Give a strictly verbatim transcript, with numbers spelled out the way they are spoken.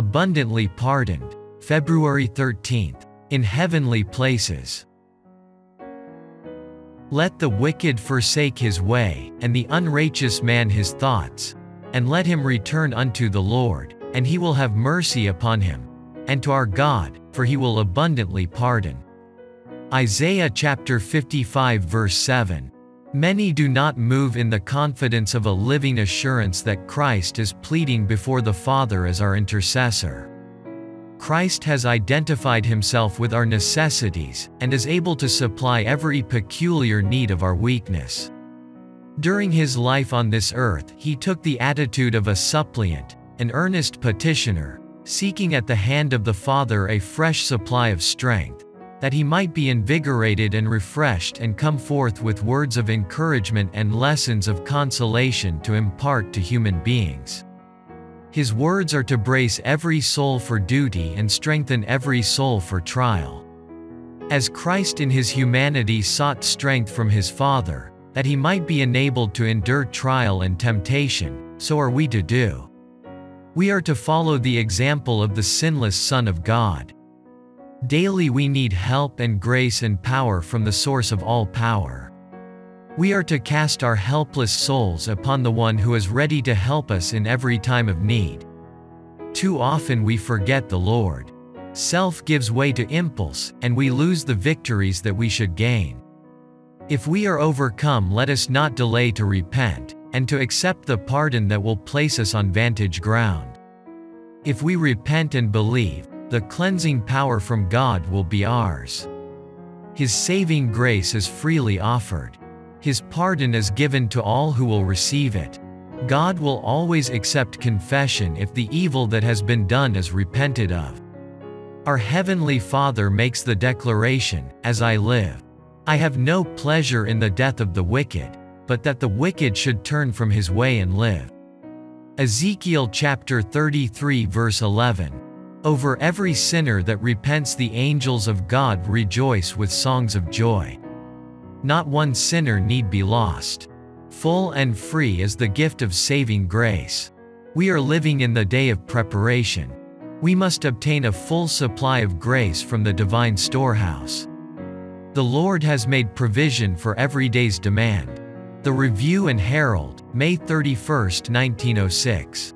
abundantly pardoned. February thirteenth. In heavenly places. Let the wicked forsake his way, and the unrighteous man his thoughts, and let him return unto the Lord, and he will have mercy upon him, and to our God, for he will abundantly pardon. Isaiah chapter fifty-five verse seven. Many do not move in the confidence of a living assurance that Christ is pleading before the Father as our intercessor. Christ has identified himself with our necessities, and is able to supply every peculiar need of our weakness. During his life on this earth, he took the attitude of a suppliant, an earnest petitioner, seeking at the hand of the Father a fresh supply of strength, that he might be invigorated and refreshed and come forth with words of encouragement and lessons of consolation to impart to human beings. His words are to brace every soul for duty and strengthen every soul for trial. As Christ in his humanity sought strength from his Father, that he might be enabled to endure trial and temptation, so are we to do. We are to follow the example of the sinless Son of God. Daily we need help and grace and power from the source of all power. We are to cast our helpless souls upon the one who is ready to help us in every time of need. Too often we forget the Lord. Self gives way to impulse, and we lose the victories that we should gain. If we are overcome, let us not delay to repent, and to accept the pardon that will place us on vantage ground. If we repent and believe, the cleansing power from God will be ours. His saving grace is freely offered. His pardon is given to all who will receive it. God will always accept confession if the evil that has been done is repented of. Our Heavenly Father makes the declaration, "As I live, I have no pleasure in the death of the wicked, but that the wicked should turn from his way and live." Ezekiel chapter thirty-three verse eleven. Over every sinner that repents, the angels of God rejoice with songs of joy. Not one sinner need be lost. Full and free is the gift of saving grace. We are living in the day of preparation. We must obtain a full supply of grace from the divine storehouse. The Lord has made provision for every day's demand. The Review and Herald, May thirty-first, nineteen oh six.